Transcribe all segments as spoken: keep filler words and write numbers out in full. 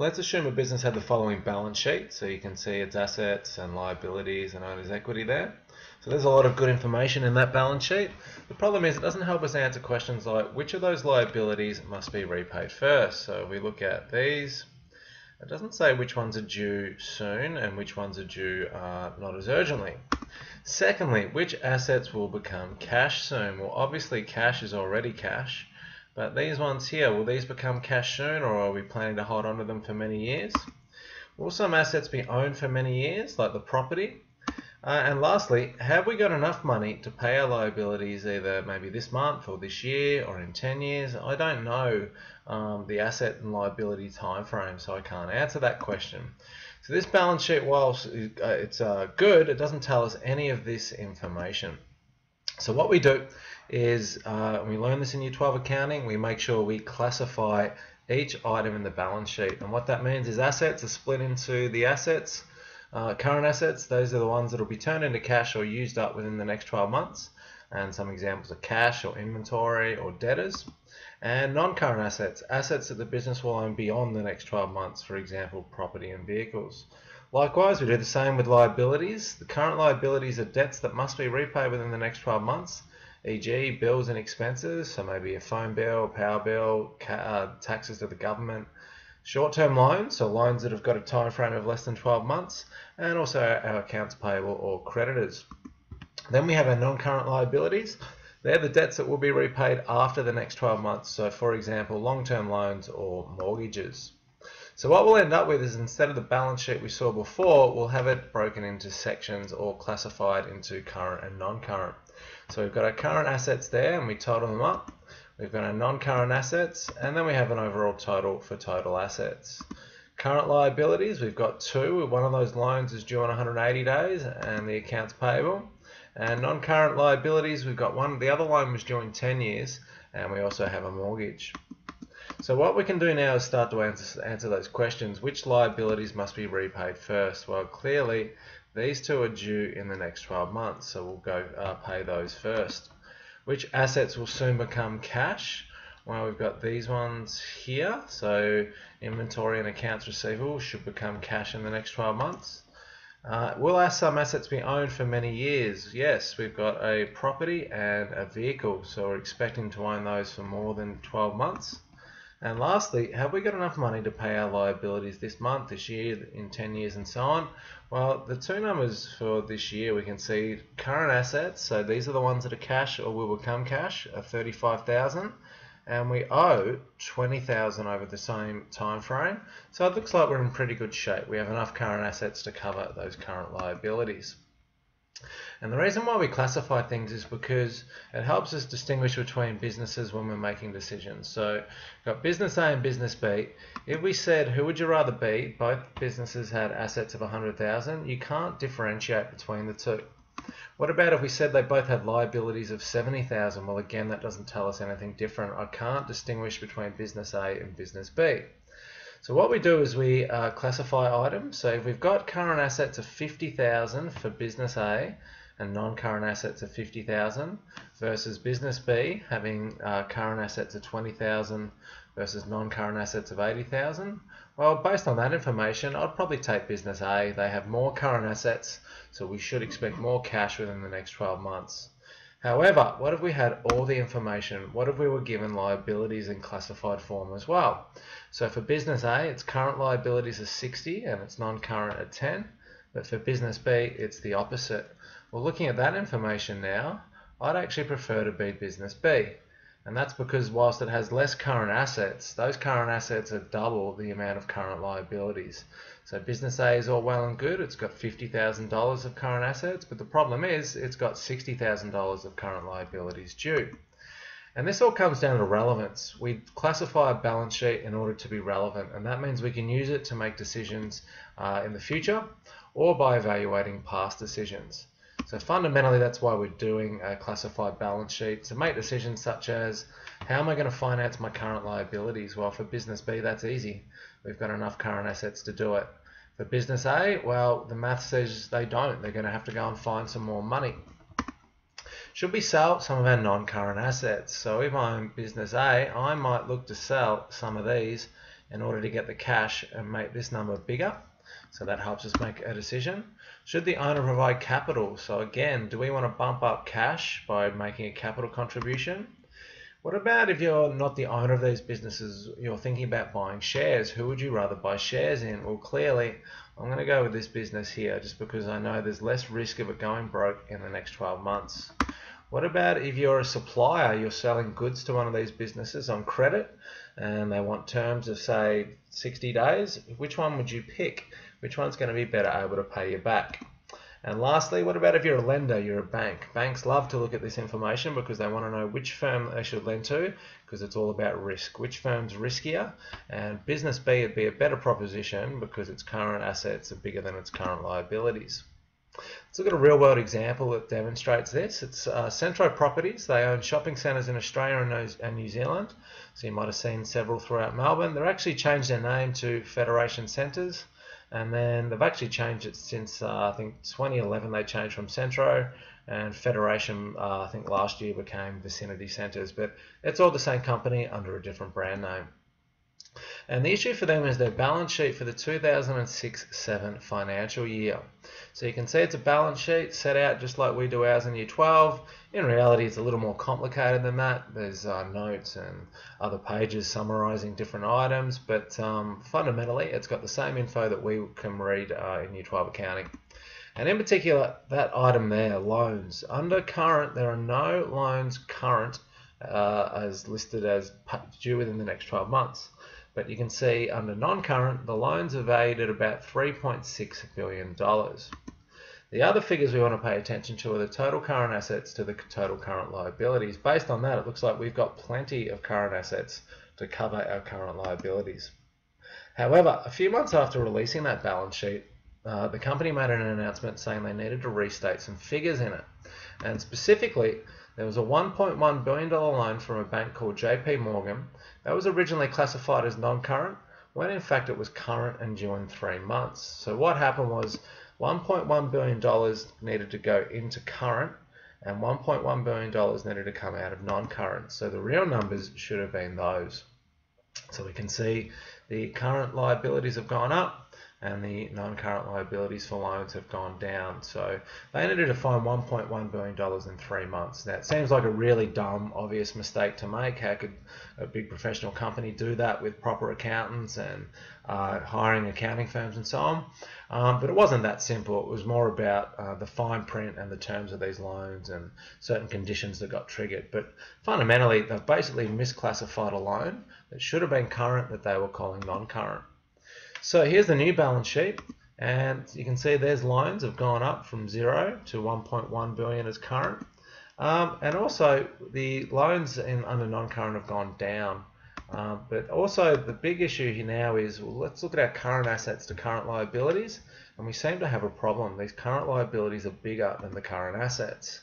Let's assume a business had the following balance sheet. So you can see its assets and liabilities and owner's equity there. So there's a lot of good information in that balance sheet. The problem is it doesn't help us answer questions like which of those liabilities must be repaid first. So if we look at these, it doesn't say which ones are due soon and which ones are due uh, not as urgently. Secondly, which assets will become cash soon? Well, obviously cash is already cash. But these ones here, will these become cash soon, or are we planning to hold on to them for many years? Will some assets be owned for many years, like the property? Uh, and lastly, have we got enough money to pay our liabilities either maybe this month or this year or in ten years? I don't know um, the asset and liability time frame, so I can't answer that question. So this balance sheet, whilst it's uh, good, it doesn't tell us any of this information. So what we do is, uh, we learn this in year twelve accounting, we make sure we classify each item in the balance sheet. And what that means is assets are split into the assets, uh, current assets, those are the ones that will be turned into cash or used up within the next twelve months. And some examples are cash or inventory or debtors. And non-current assets, assets that the business will own beyond the next twelve months, for example, property and vehicles. Likewise, we do the same with liabilities. The current liabilities are debts that must be repaid within the next twelve months, for example bills and expenses, so maybe a phone bill, power bill, uh, taxes to the government. Short-term loans, so loans that have got a time frame of less than twelve months, and also our accounts payable or creditors. Then we have our non-current liabilities. They're the debts that will be repaid after the next twelve months, so for example, long-term loans or mortgages. So what we'll end up with is, instead of the balance sheet we saw before, we'll have it broken into sections or classified into current and non-current. So we've got our current assets there and we total them up. We've got our non-current assets, and then we have an overall total for total assets. Current liabilities, we've got two. One of those loans is due in one hundred eighty days and the accounts payable. And non-current liabilities, we've got one. The other loan was due in ten years and we also have a mortgage. So what we can do now is start to answer, answer those questions. Which liabilities must be repaid first? Well, clearly, these two are due in the next twelve months, so we'll go uh, pay those first. Which assets will soon become cash? Well, we've got these ones here. So inventory and accounts receivable should become cash in the next twelve months. Uh, will our some assets be owned for many years? Yes, we've got a property and a vehicle, so we're expecting to own those for more than twelve months. And lastly, have we got enough money to pay our liabilities this month, this year, in ten years and so on? Well, the two numbers for this year, we can see current assets, so these are the ones that are cash or will become cash, are thirty-five thousand dollars, and we owe twenty thousand dollars over the same time frame. So it looks like we're in pretty good shape. We have enough current assets to cover those current liabilities. And the reason why we classify things is because it helps us distinguish between businesses when we're making decisions. So we've got business A and business B. If we said, who would you rather be? Both businesses had assets of one hundred thousand dollars. You can't differentiate between the two. What about if we said they both had liabilities of seventy thousand dollars? Well, again, that doesn't tell us anything different. I can't distinguish between business A and business B. So what we do is we uh, classify items. So if we've got current assets of fifty thousand dollars for business A and non-current assets of fifty thousand dollars versus business B having uh, current assets of twenty thousand dollars versus non-current assets of eighty thousand dollars, well, based on that information, I'd probably take business A. They have more current assets, so we should expect more cash within the next twelve months. However, what if we had all the information? What if we were given liabilities in classified form as well? So for business A, its current liabilities are sixty and it's non-current at ten, but for business B, it's the opposite. Well, looking at that information now, I'd actually prefer to be business B. And that's because whilst it has less current assets, those current assets are double the amount of current liabilities. So business A is all well and good. It's got fifty thousand dollars of current assets, but the problem is it's got sixty thousand dollars of current liabilities due. And this all comes down to relevance. We classify a balance sheet in order to be relevant, and that means we can use it to make decisions uh, in the future or by evaluating past decisions. So fundamentally, that's why we're doing a classified balance sheet, to make decisions such as, how am I going to finance my current liabilities? Well, for business B, that's easy. We've got enough current assets to do it. For business A, well, the math says they don't. They're going to have to go and find some more money. Should we sell some of our non-current assets? So if I'm business A, I might look to sell some of these in order to get the cash and make this number bigger. So that helps us make a decision. Should the owner provide capital? So again, do we want to bump up cash by making a capital contribution? What about if you're not the owner of these businesses, you're thinking about buying shares? Who would you rather buy shares in? Well, clearly, I'm going to go with this business here just because I know there's less risk of it going broke in the next twelve months. What about if you're a supplier, you're selling goods to one of these businesses on credit and they want terms of, say, sixty days? Which one would you pick? Which one's going to be better able to pay you back? And lastly, what about if you're a lender, you're a bank? Banks love to look at this information because they want to know which firm they should lend to, because it's all about risk. Which firm's riskier? And business B would be a better proposition because its current assets are bigger than its current liabilities. Let's look at a real-world example that demonstrates this. It's uh, Centro Properties. They own shopping centres in Australia and New Zealand. So you might have seen several throughout Melbourne. They've actually changed their name to Federation Centers. And then they've actually changed it since, uh, I think, twenty eleven they changed from Centro, and Federation, uh, I think last year, became Vicinity Centres. But it's all the same company under a different brand name. And the issue for them is their balance sheet for the two thousand six seven financial year. So you can see it's a balance sheet set out just like we do ours in year twelve. In reality, it's a little more complicated than that. There's uh, notes and other pages summarising different items, but um, fundamentally it's got the same info that we can read uh, in year twelve accounting. And in particular, that item there, loans. Under current, there are no loans current uh, as listed as due within the next twelve months. But you can see under non-current, the loans are valued at about three point six billion dollars. The other figures we want to pay attention to are the total current assets to the total current liabilities. Based on that, it looks like we've got plenty of current assets to cover our current liabilities. However, a few months after releasing that balance sheet, uh, the company made an announcement saying they needed to restate some figures in it. And specifically, there was a one point one billion dollars loan from a bank called J P Morgan that was originally classified as non-current, when in fact it was current and due in three months. So what happened was one point one billion dollars needed to go into current and one point one billion dollars needed to come out of non-current. So the real numbers should have been those. So we can see the current liabilities have gone up, and the non-current liabilities for loans have gone down. So they needed to find one point one billion dollars in three months. Now it seems like a really dumb, obvious mistake to make. How could a big professional company do that with proper accountants and uh, hiring accounting firms and so on? Um, but it wasn't that simple. It was more about uh, the fine print and the terms of these loans and certain conditions that got triggered. But fundamentally, they've basically misclassified a loan that should have been current that they were calling non-current. So here's the new balance sheet, and you can see there's loans have gone up from zero to one point one billion as current, um, and also the loans in under non-current have gone down. Uh, but also the big issue here now is, well, let's look at our current assets to current liabilities, and we seem to have a problem. These current liabilities are bigger than the current assets.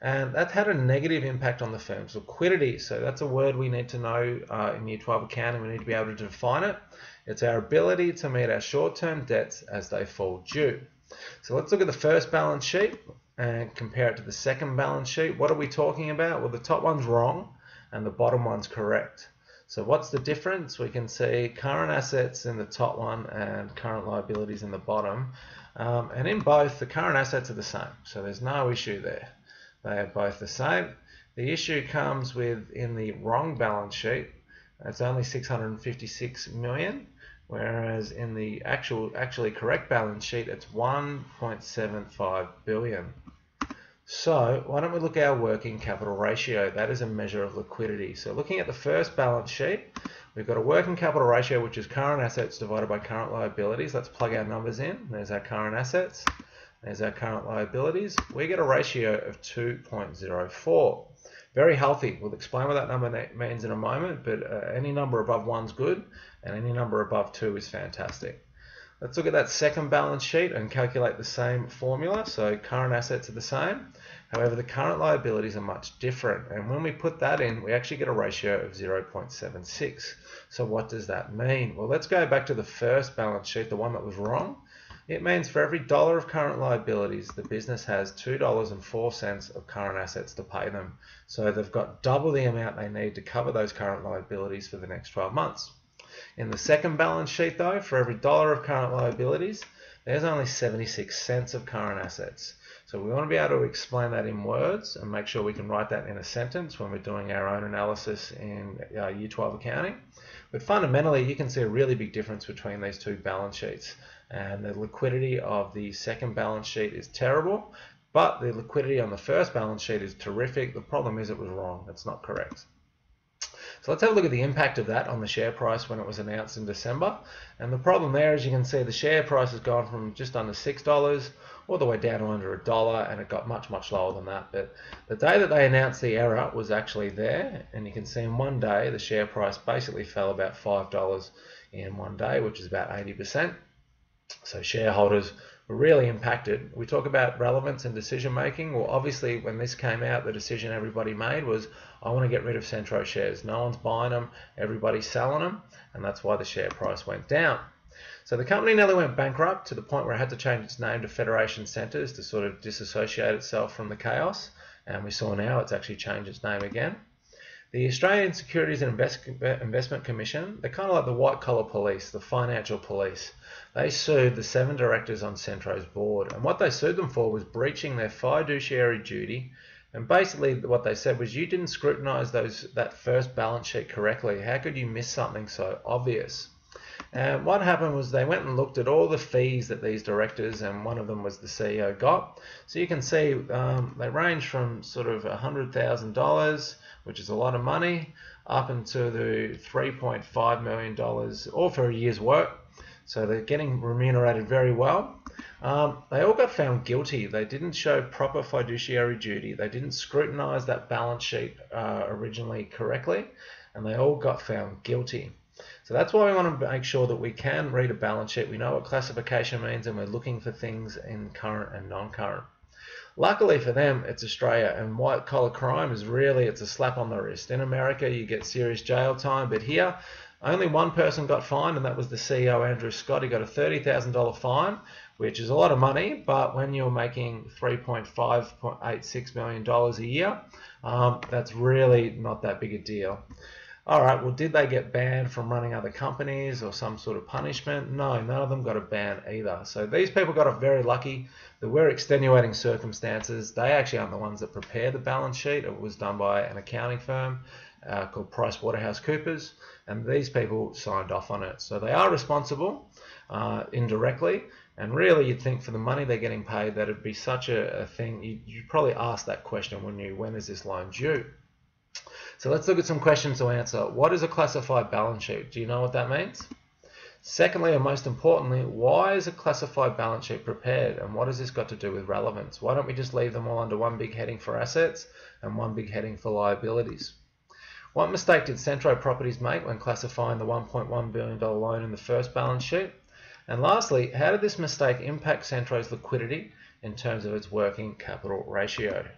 And that had a negative impact on the firm's liquidity. So that's a word we need to know uh, in year twelve accounting. We need to be able to define it. It's our ability to meet our short-term debts as they fall due. So let's look at the first balance sheet and compare it to the second balance sheet. What are we talking about? Well, the top one's wrong and the bottom one's correct. So what's the difference? We can see current assets in the top one and current liabilities in the bottom. Um, and in both, the current assets are the same. So there's no issue there. They are both the same. The issue comes with in the wrong balance sheet. It's only six hundred fifty-six million dollars, whereas in the actual, actually correct balance sheet, it's one point seven five billion dollars. So why don't we look at our working capital ratio? That is a measure of liquidity. So looking at the first balance sheet, we've got a working capital ratio, which is current assets divided by current liabilities. Let's plug our numbers in. There's our current assets. There's our current liabilities. We get a ratio of two point zero four. Very healthy. We'll explain what that number means in a moment, but uh, any number above one's good, and any number above two is fantastic. Let's look at that second balance sheet and calculate the same formula. So current assets are the same. However, the current liabilities are much different. And when we put that in, we actually get a ratio of zero point seven six. So what does that mean? Well, let's go back to the first balance sheet, the one that was wrong. It means for every dollar of current liabilities, the business has two dollars and four cents of current assets to pay them. So they've got double the amount they need to cover those current liabilities for the next twelve months. In the second balance sheet, though, for every dollar of current liabilities, there's only seventy-six cents of current assets. So we want to be able to explain that in words and make sure we can write that in a sentence when we're doing our own analysis in uh, year twelve accounting. But fundamentally, you can see a really big difference between these two balance sheets. And the liquidity of the second balance sheet is terrible, but the liquidity on the first balance sheet is terrific. The problem is it was wrong. It's not correct. So let's have a look at the impact of that on the share price when it was announced in December. And the problem there, as you can see, the share price has gone from just under six dollars all the way down to under a dollar, and it got much, much lower than that. But the day that they announced the error was actually there, and you can see in one day the share price basically fell about five dollars in one day, which is about eighty percent. So shareholders were really impacted. We talk about relevance and decision making. Well, obviously, when this came out, the decision everybody made was, I want to get rid of Centro shares. No one's buying them, everybody's selling them, and that's why the share price went down. So the company nearly went bankrupt to the point where it had to change its name to Federation Centers to sort of disassociate itself from the chaos. And we saw now it's actually changed its name again. The Australian Securities and Investment Commission, they're kind of like the white-collar police, the financial police. They sued the seven directors on Centro's board. And what they sued them for was breaching their fiduciary duty. And basically what they said was, you didn't scrutinise those that first balance sheet correctly. How could you miss something so obvious? And what happened was they went and looked at all the fees that these directors, and one of them was the C E O, got. So you can see um, they range from sort of one hundred thousand dollars, which is a lot of money, up into the three point five million dollars, all for a year's work. So they're getting remunerated very well. Um, they all got found guilty. They didn't show proper fiduciary duty. They didn't scrutinise that balance sheet uh, originally correctly, and they all got found guilty. So that's why we want to make sure that we can read a balance sheet. We know what classification means, and we're looking for things in current and non-current. Luckily for them, it's Australia, and white-collar crime is really, it's a slap on the wrist. In America, you get serious jail time, but here, only one person got fined, and that was the C E O, Andrew Scott. He got a thirty thousand dollar fine, which is a lot of money, but when you're making three point five eight six million dollars a year, um, that's really not that big a deal. All right, well, did they get banned from running other companies or some sort of punishment? No, none of them got a ban either. So these people got off very lucky. There were extenuating circumstances. They actually aren't the ones that prepared the balance sheet. It was done by an accounting firm uh, called PricewaterhouseCoopers, and these people signed off on it. So they are responsible uh, indirectly, and really you'd think for the money they're getting paid, that it'd be such a, a thing. You'd, you'd probably ask that question, wouldn't you? When is this loan due? So let's look at some questions to answer. What is a classified balance sheet? Do you know what that means? Secondly, and most importantly, why is a classified balance sheet prepared? And what has this got to do with relevance? Why don't we just leave them all under one big heading for assets and one big heading for liabilities? What mistake did Centro Properties make when classifying the one point one billion dollar loan in the first balance sheet? And lastly, how did this mistake impact Centro's liquidity in terms of its working capital ratio?